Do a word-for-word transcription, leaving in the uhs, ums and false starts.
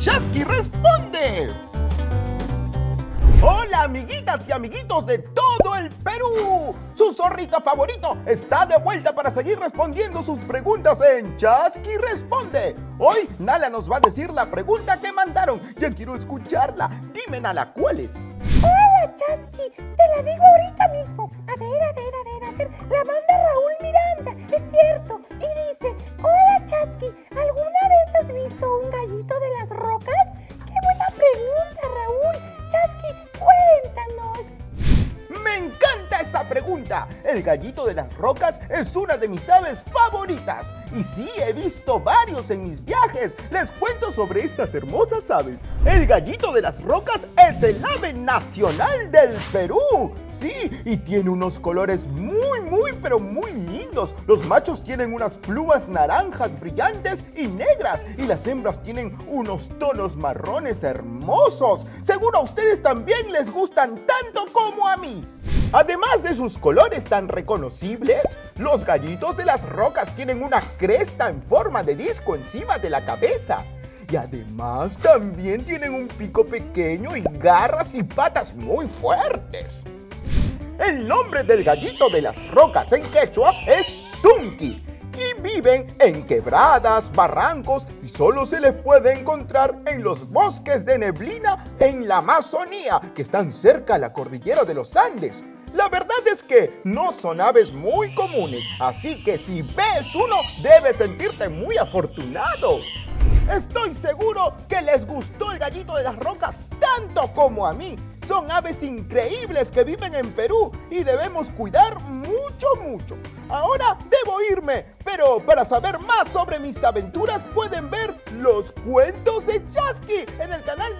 ¡Chaski responde! ¡Hola, amiguitas y amiguitos de todo el Perú! ¡Su zorrito favorito está de vuelta para seguir respondiendo sus preguntas en Chaski Responde! Hoy, Nala nos va a decir la pregunta que mandaron. Ya quiero escucharla. Dime, Nala, ¿cuál es? ¡Hola, Chaski! Te la digo ahorita mismo. A ver, a ver, a ver, a ver. La manda Raúl Miranda, es cierto. Y dice, hola, Chaski, ¿alguna vez has visto un gallito de las rocas? ¡Qué buena pregunta, Raúl! Chaski, cuéntanos. ¡Me encanta esta pregunta! El gallito de las rocas es una de mis aves favoritas. Y sí, he visto varios en mis viajes. Les cuento sobre estas hermosas aves. El gallito de las rocas es el ave nacional del Perú. Sí, y tiene unos colores muy, muy, pero muy lindos. Los machos tienen unas plumas naranjas brillantes y negras. Y las hembras tienen unos tonos marrones hermosos. Seguro a ustedes también les gustan tanto como a mí. Además de sus colores tan reconocibles, los gallitos de las rocas tienen una cresta en forma de disco encima de la cabeza. Y además también tienen un pico pequeño y garras y patas muy fuertes. El nombre del gallito de las rocas en quechua es Tunki y viven en quebradas, barrancos y solo se les puede encontrar en los bosques de neblina en la Amazonía, que están cerca a la cordillera de los Andes. La verdad es que no son aves muy comunes, así que si ves uno, debes sentirte muy afortunado. Estoy seguro que les gustó el gallito de las rocas tanto como a mí. Son aves increíbles que viven en Perú y debemos cuidar mucho, mucho. Ahora debo irme, pero para saber más sobre mis aventuras pueden ver los cuentos de Chaski en el canal de